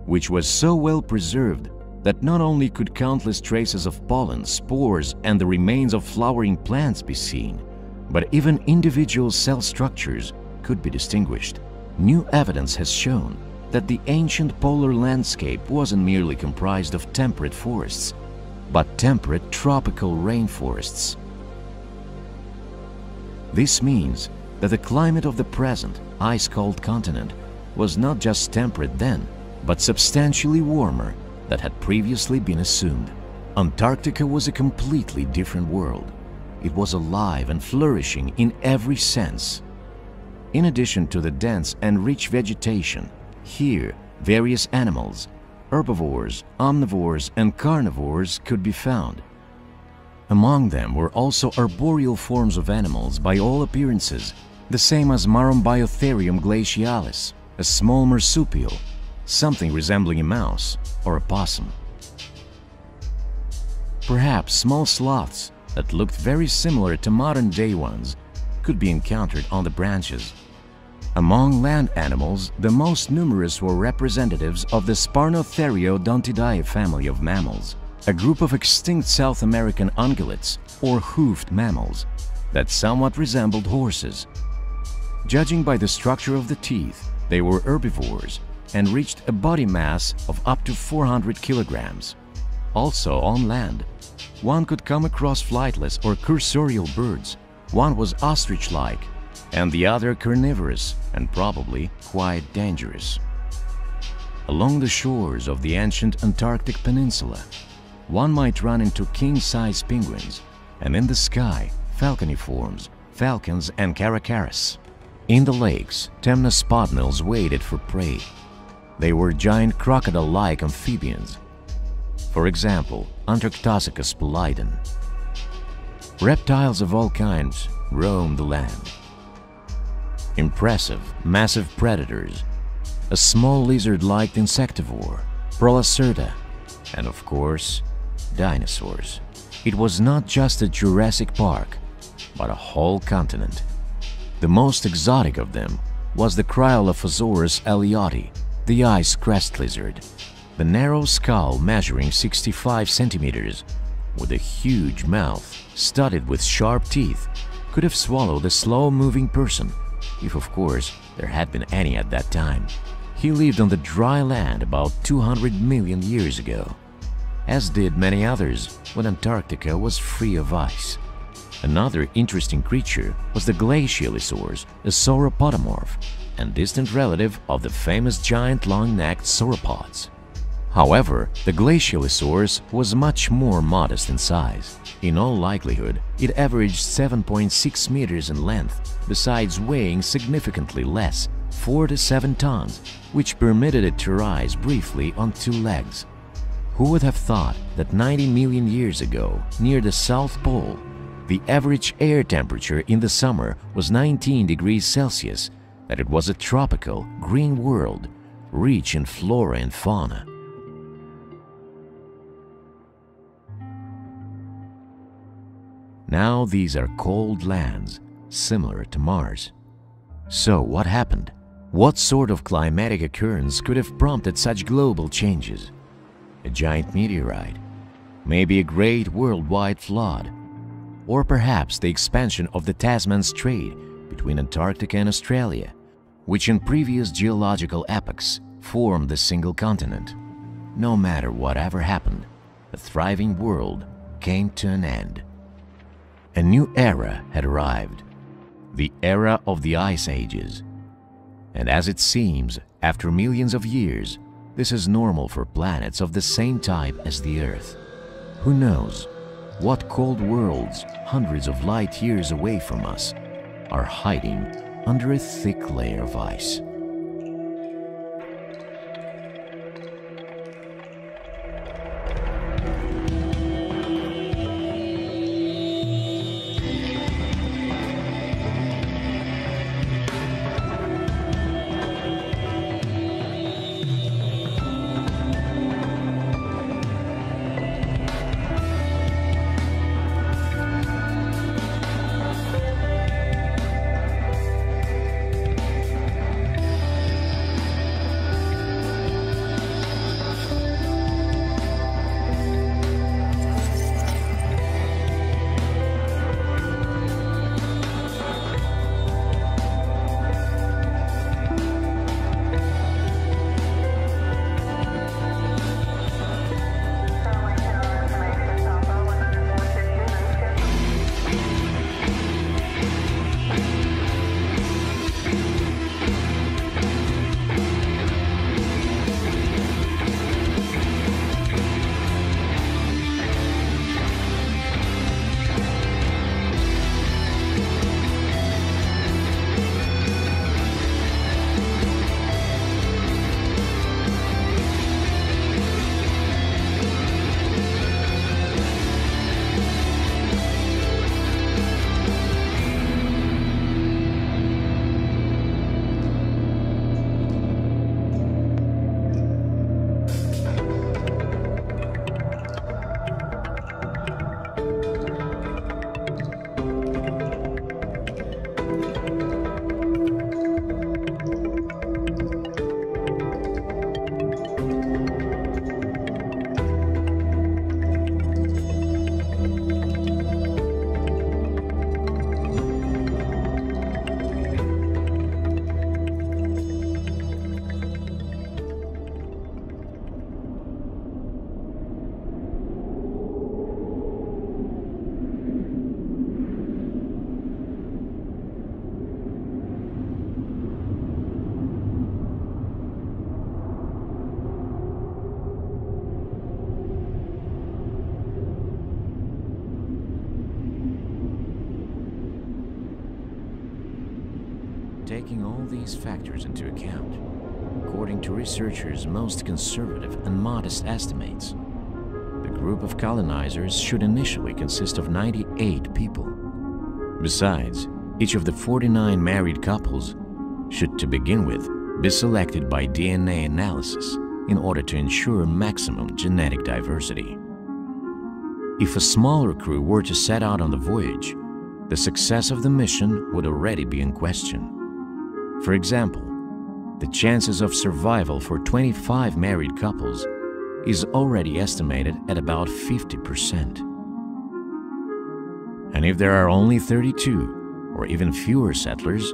which was so well preserved that not only could countless traces of pollen, spores, and the remains of flowering plants be seen, but even individual cell structures could be distinguished. New evidence has shown that the ancient polar landscape wasn't merely comprised of temperate forests, but temperate tropical rainforests. This means that the climate of the present ice-cold continent was not just temperate then, but substantially warmer than had previously been assumed. Antarctica was a completely different world. It was alive and flourishing in every sense. In addition to the dense and rich vegetation, here various animals, herbivores, omnivores, and carnivores could be found. Among them were also arboreal forms of animals by all appearances, the same as Marambaiotherium glacialis, a small marsupial, something resembling a mouse or a possum. Perhaps small sloths that looked very similar to modern-day ones could be encountered on the branches. Among land animals, the most numerous were representatives of the Sparnotheriodontidae family of mammals, a group of extinct South American ungulates or hoofed mammals that somewhat resembled horses. Judging by the structure of the teeth, they were herbivores and reached a body mass of up to 400 kilograms. Also on land, one could come across flightless or cursorial birds. One was ostrich-like, and the other carnivorous and probably quite dangerous. Along the shores of the ancient Antarctic Peninsula, one might run into king-size penguins, and in the sky, falconiforms, falcons and caracaras. In the lakes, temnospondyls waited for prey. They were giant crocodile-like amphibians, for example, Antarctosuchus pallidon. Reptiles of all kinds roamed the land. Impressive, massive predators, a small lizard-like insectivore, Prolacerta, and of course, dinosaurs. It was not just a Jurassic Park, but a whole continent. The most exotic of them was the Cryolophosaurus eliotti, the ice crest lizard. The narrow skull measuring 65 centimeters, with a huge mouth studded with sharp teeth, could have swallowed a slow-moving person, if of course there had been any at that time. He lived on the dry land about 200 million years ago, as did many others when Antarctica was free of ice. Another interesting creature was the glacialisaurus, a sauropodomorph, and distant relative of the famous giant long-necked sauropods. However, the glacialisaurus was much more modest in size. In all likelihood, it averaged 7.6 meters in length, besides weighing significantly less, 4 to 7 tons, which permitted it to rise briefly on two legs. Who would have thought that 90 million years ago, near the South Pole, the average air temperature in the summer was 19 degrees Celsius, that it was a tropical, green world, rich in flora and fauna. Now these are cold lands, similar to Mars. So what happened? What sort of climatic occurrence could have prompted such global changes? A giant meteorite? Maybe a great worldwide flood? Or perhaps the expansion of the Tasman Strait between Antarctica and Australia, which in previous geological epochs formed a single continent. No matter whatever happened, the thriving world came to an end. A new era had arrived, the era of the Ice Ages. And as it seems, after millions of years, this is normal for planets of the same type as the Earth. Who knows? What cold worlds, hundreds of light years away from us, are hiding under a thick layer of ice. Taking all these factors into account, according to researchers' most conservative and modest estimates, the group of colonizers should initially consist of 98 people. Besides, each of the 49 married couples should, to begin with, be selected by DNA analysis in order to ensure maximum genetic diversity. If a smaller crew were to set out on the voyage, the success of the mission would already be in question. For example, the chances of survival for 25 married couples is already estimated at about 50%. And if there are only 32 or even fewer settlers,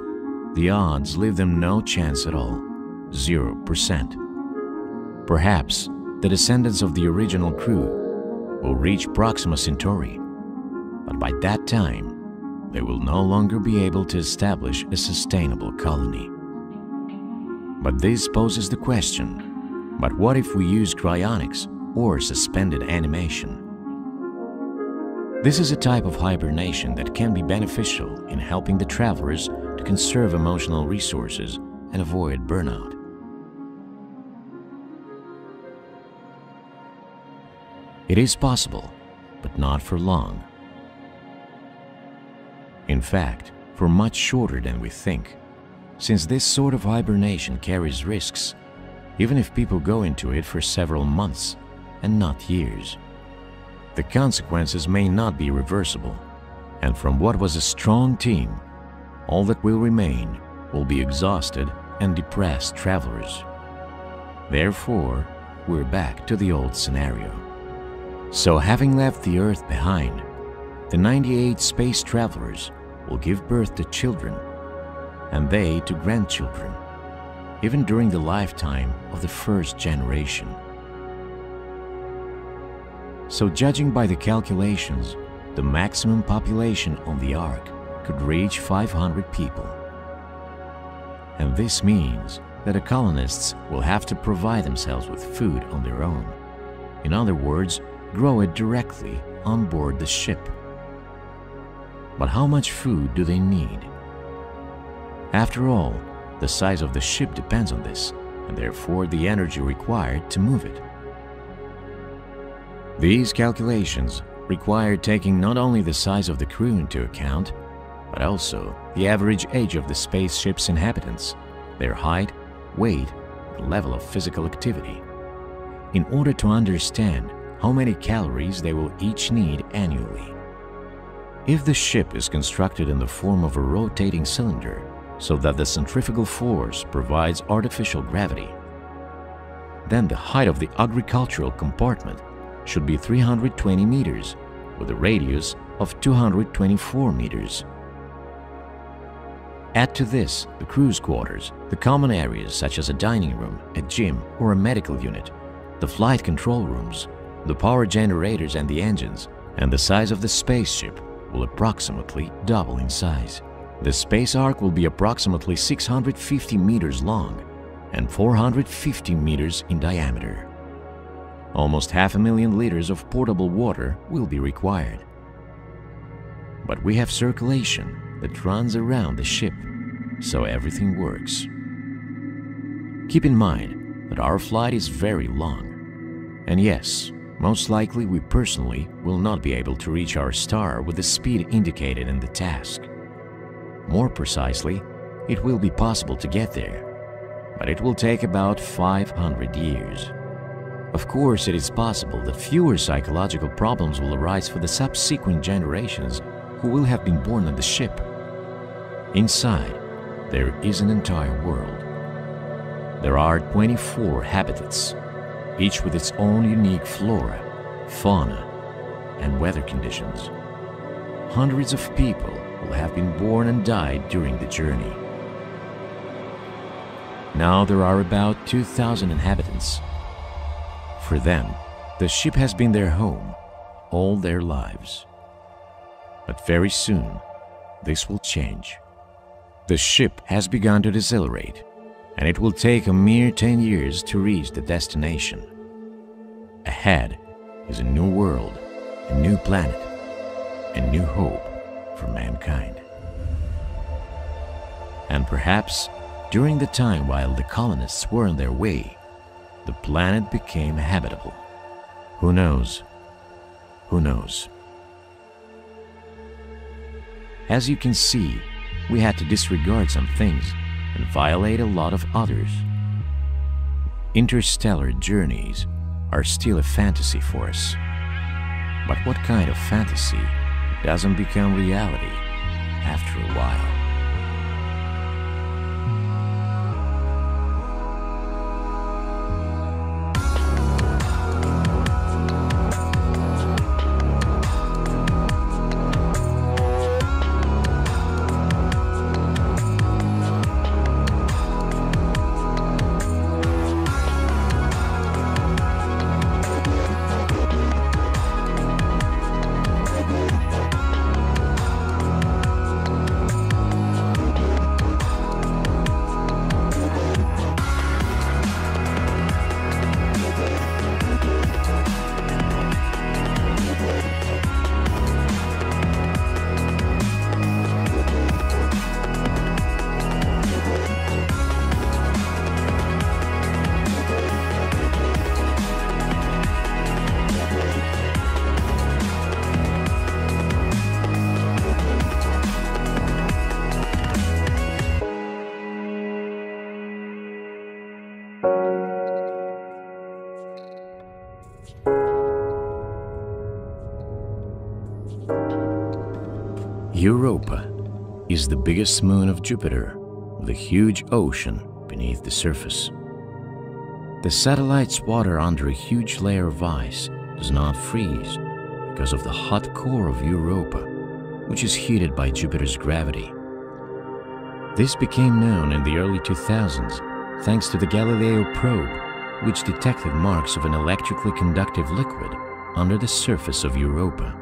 the odds leave them no chance at all, 0%. Perhaps the descendants of the original crew will reach Proxima Centauri, but by that time, they will no longer be able to establish a sustainable colony. But this poses the question, but what if we use cryonics or suspended animation? This is a type of hibernation that can be beneficial in helping the travelers to conserve emotional resources and avoid burnout. It is possible, but not for long. In fact, for much shorter than we think, since this sort of hibernation carries risks, even if people go into it for several months and not years. The consequences may not be reversible, and from what was a strong team, all that will remain will be exhausted and depressed travelers. Therefore, we're back to the old scenario. So having left the Earth behind, the 98 space travelers will give birth to children, and they to grandchildren, even during the lifetime of the first generation. So judging by the calculations, the maximum population on the Ark could reach 500 people. And this means that the colonists will have to provide themselves with food on their own. In other words, grow it directly on board the ship. But how much food do they need? After all, the size of the ship depends on this, and therefore the energy required to move it. These calculations require taking not only the size of the crew into account, but also the average age of the spaceship's inhabitants, their height, weight, and level of physical activity, in order to understand how many calories they will each need annually. If the ship is constructed in the form of a rotating cylinder, so that the centrifugal force provides artificial gravity, then the height of the agricultural compartment should be 320 meters with a radius of 224 meters. Add to this the crew's quarters, the common areas such as a dining room, a gym or a medical unit, the flight control rooms, the power generators and the engines, and the size of the spaceship will approximately double in size. The space Ark will be approximately 650 meters long and 450 meters in diameter. Almost 500,000 liters of potable water will be required. But we have circulation that runs around the ship, so everything works. Keep in mind that our flight is very long. And yes, most likely we personally will not be able to reach our star with the speed indicated in the task. More precisely, it will be possible to get there, but it will take about 500 years. Of course, it is possible that fewer psychological problems will arise for the subsequent generations who will have been born on the ship. Inside, there is an entire world. There are 24 habitats, each with its own unique flora, fauna, and weather conditions. Hundreds of people will have been born and died during the journey. Now there are about 2,000 inhabitants. For them, the ship has been their home all their lives. But very soon, this will change. The ship has begun to decelerate, and it will take a mere 10 years to reach the destination. Ahead is a new world, a new planet, a new hope for mankind. And perhaps, during the time while the colonists were on their way, the planet became habitable. Who knows? Who knows? As you can see, we had to disregard some things and violate a lot of others. Interstellar journeys are still a fantasy for us. But what kind of fantasy doesn't become reality after a while? Europa is the biggest moon of Jupiter, with a huge ocean beneath the surface. The satellite's water under a huge layer of ice does not freeze because of the hot core of Europa, which is heated by Jupiter's gravity. This became known in the early 2000s thanks to the Galileo probe, which detected marks of an electrically conductive liquid under the surface of Europa.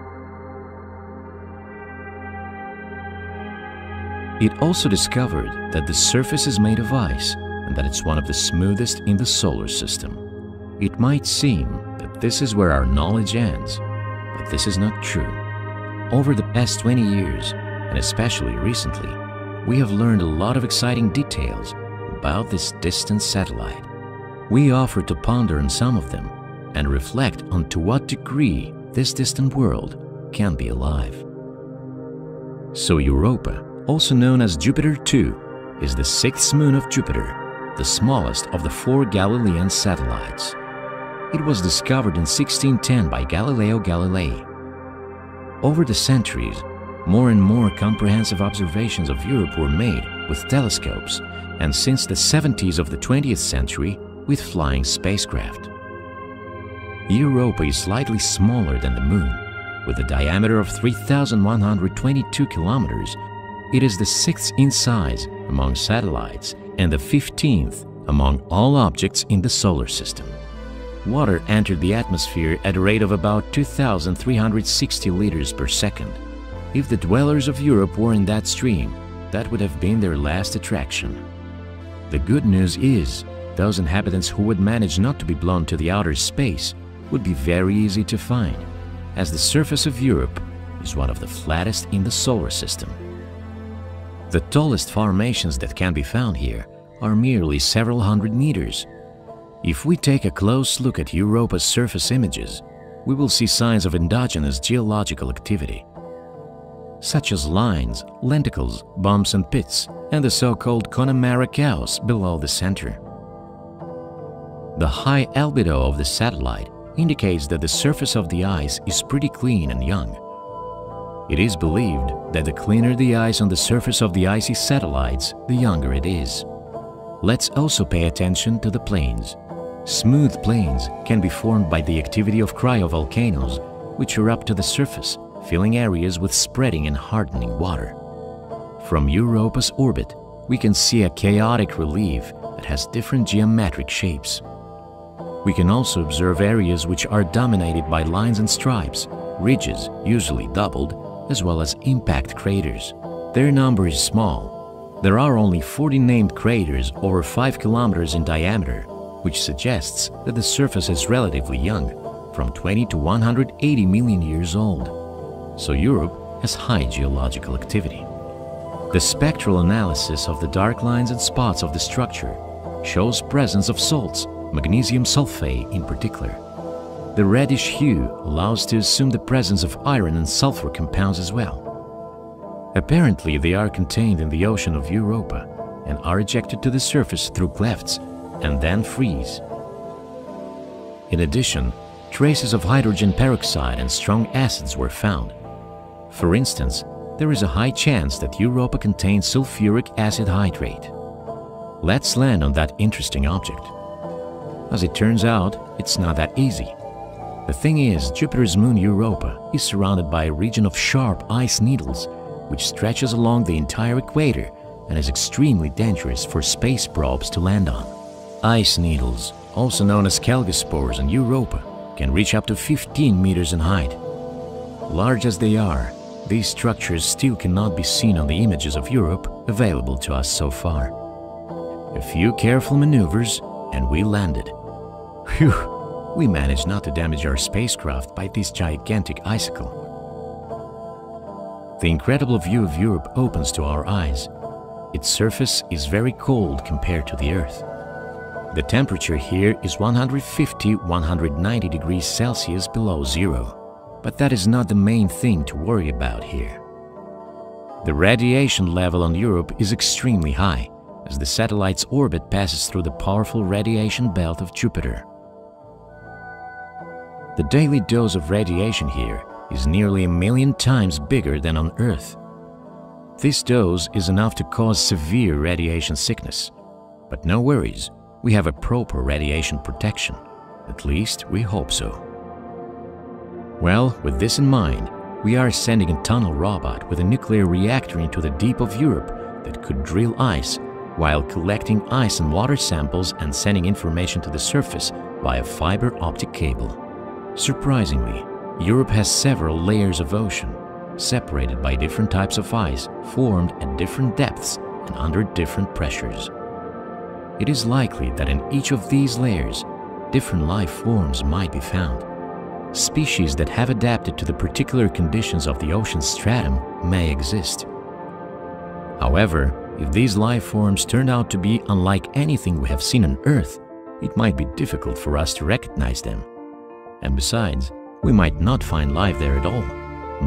It also discovered that the surface is made of ice and that it's one of the smoothest in the solar system. It might seem that this is where our knowledge ends, but this is not true. Over the past 20 years, and especially recently, we have learned a lot of exciting details about this distant satellite. We offer to ponder on some of them and reflect on to what degree this distant world can be alive. So Europa, also known as Jupiter 2, is the sixth moon of Jupiter, the smallest of the four Galilean satellites. It was discovered in 1610 by Galileo Galilei. Over the centuries, more and more comprehensive observations of Europe were made with telescopes, and since the 70s of the 20th century, with flying spacecraft. Europa is slightly smaller than the moon, with a diameter of 3,122 kilometers. It is the sixth in size among satellites and the 15th among all objects in the solar system. Water entered the atmosphere at a rate of about 2,360 liters per second. If the dwellers of Europe were in that stream, that would have been their last attraction. The good news is, those inhabitants who would manage not to be blown to the outer space would be very easy to find, as the surface of Europe is one of the flattest in the solar system. The tallest formations that can be found here are merely several hundred meters. If we take a close look at Europa's surface images, we will see signs of endogenous geological activity, such as lines, lenticels, bumps and pits, and the so-called Connemara chaos below the center. The high albedo of the satellite indicates that the surface of the ice is pretty clean and young. It is believed that the cleaner the ice on the surface of the icy satellites, the younger it is. Let's also pay attention to the plains. Smooth plains can be formed by the activity of cryovolcanoes, which erupt to the surface, filling areas with spreading and hardening water. From Europa's orbit, we can see a chaotic relief that has different geometric shapes. We can also observe areas which are dominated by lines and stripes, ridges, usually doubled, as well as impact craters. Their number is small. There are only 40 named craters over 5 kilometers in diameter, which suggests that the surface is relatively young, from 20 to 180 million years old. So Europe has high geological activity. The spectral analysis of the dark lines and spots of the structure shows presence of salts, magnesium sulfate in particular. The reddish hue allows to assume the presence of iron and sulfur compounds as well. Apparently, they are contained in the ocean of Europa and are ejected to the surface through clefts and then freeze. In addition, traces of hydrogen peroxide and strong acids were found. For instance, there is a high chance that Europa contains sulfuric acid hydrate. Let's land on that interesting object. As it turns out, it's not that easy. The thing is, Jupiter's moon Europa is surrounded by a region of sharp ice needles which stretches along the entire equator and is extremely dangerous for space probes to land on. Ice needles, also known as kelgospores in Europa, can reach up to 15 meters in height. Large as they are, these structures still cannot be seen on the images of Europe available to us so far. A few careful maneuvers and we landed. Phew! We managed not to damage our spacecraft by this gigantic icicle. The incredible view of Europe opens to our eyes. Its surface is very cold compared to the Earth. The temperature here is 150–190 degrees Celsius below zero. But that is not the main thing to worry about here. The radiation level on Europe is extremely high, as the satellite's orbit passes through the powerful radiation belt of Jupiter. The daily dose of radiation here is nearly 1 million times bigger than on Earth. This dose is enough to cause severe radiation sickness. But no worries, we have a proper radiation protection. At least we hope so. Well, with this in mind, we are sending a tunnel robot with a nuclear reactor into the deep of Europe that could drill ice while collecting ice and water samples and sending information to the surface via fiber optic cable. Surprisingly, Europe has several layers of ocean, separated by different types of ice formed at different depths and under different pressures. It is likely that in each of these layers, different life forms might be found. Species that have adapted to the particular conditions of the ocean stratum may exist. However, if these life forms turn out to be unlike anything we have seen on Earth, it might be difficult for us to recognize them. And besides, we might not find life there at all.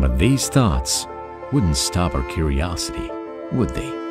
But these thoughts wouldn't stop our curiosity, would they?